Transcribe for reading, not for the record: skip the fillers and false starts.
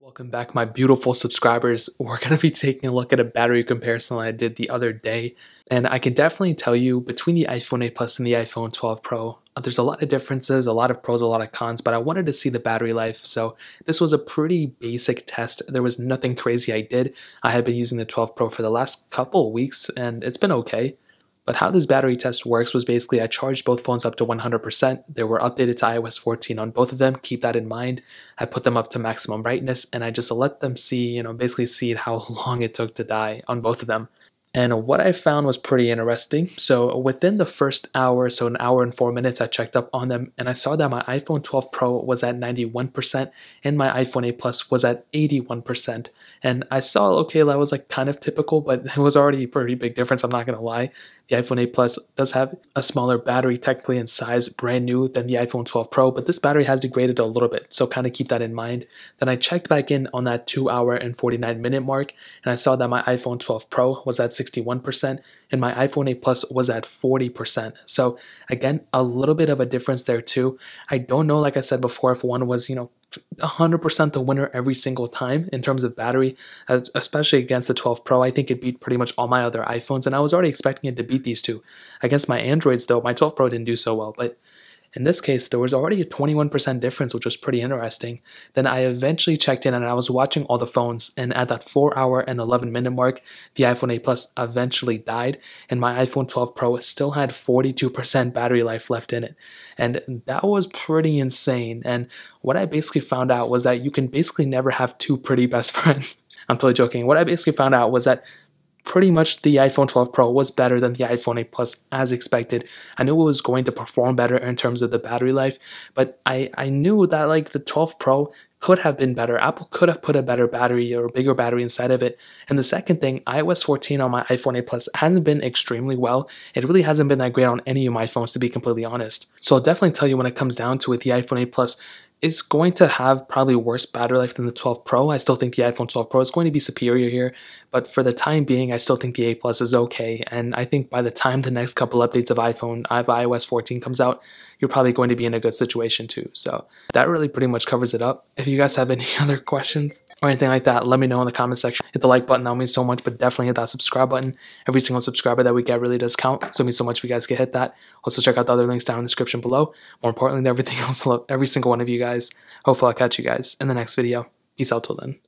Welcome back, my beautiful subscribers. We're going to be taking a look at a battery comparison I did the other day, and I can definitely tell you between the iPhone 8 Plus and the iPhone 12 Pro, there's a lot of differences, a lot of pros, a lot of cons, but I wanted to see the battery life, so this was a pretty basic test. There was nothing crazy I did. I had been using the 12 Pro for the last couple weeks, and it's been okay. But how this battery test works was basically I charged both phones up to 100%. They were updated to iOS 14 on both of them. Keep that in mind. I put them up to maximum brightness and I just let them see, basically see how long it took to die on both of them. And what I found was pretty interesting. So within the first hour, so an hour and 4 minutes, I checked up on them and I saw that my iPhone 12 Pro was at 91% and my iPhone 8 Plus was at 81%. And I saw, okay, that was like kind of typical, but it was already a pretty big difference, I'm not going to lie. The iPhone 8 Plus does have a smaller battery technically in size, brand new, than the iPhone 12 Pro, but this battery has degraded a little bit, so kind of keep that in mind. Then I checked back in on that 2 hour and 49 minute mark, and I saw that my iPhone 12 Pro was at 61%, and my iPhone 8 Plus was at 40%. So again, a little bit of a difference there too. I don't know, like I said before, if one was, 100% the winner every single time in terms of battery, especially against the 12 Pro. I think it beat pretty much all my other iPhones, and I was already expecting it to beat these two. Against my Androids, though, my 12 Pro didn't do so well, but in this case, there was already a 21% difference, which was pretty interesting. Then I eventually checked in and I was watching all the phones, and at that 4 hour and 11 minute mark, the iPhone 8 Plus eventually died, and my iPhone 12 Pro still had 42% battery life left in it. And that was pretty insane. And what I basically found out was that you can basically never have two pretty best friends. I'm totally joking. What I basically found out was that pretty much the iPhone 12 Pro was better than the iPhone 8 Plus as expected. I knew it was going to perform better in terms of the battery life, but I knew that like the 12 Pro could have been better. Apple could have put a better battery or a bigger battery inside of it. And the second thing, iOS 14 on my iPhone 8 Plus hasn't been extremely well. It really hasn't been that great on any of my phones, to be completely honest. So I'll definitely tell you when it comes down to it, the iPhone 8 Plus is going to have probably worse battery life than the 12 Pro. I still think the iPhone 12 Pro is going to be superior here, but for the time being, I still think the 8 Plus is okay. And I think by the time the next couple updates of iOS 14 comes out, you're probably going to be in a good situation too. So that really pretty much covers it up. If you guys have any other questions or anything like that, let me know in the comment section. Hit the like button, that means so much, but definitely hit that subscribe button. Every single subscriber that we get really does count, so it means so much if you guys can hit that. Also check out the other links down in the description below. More importantly than everything else, I love every single one of you guys. Hopefully I'll catch you guys in the next video. Peace out till then.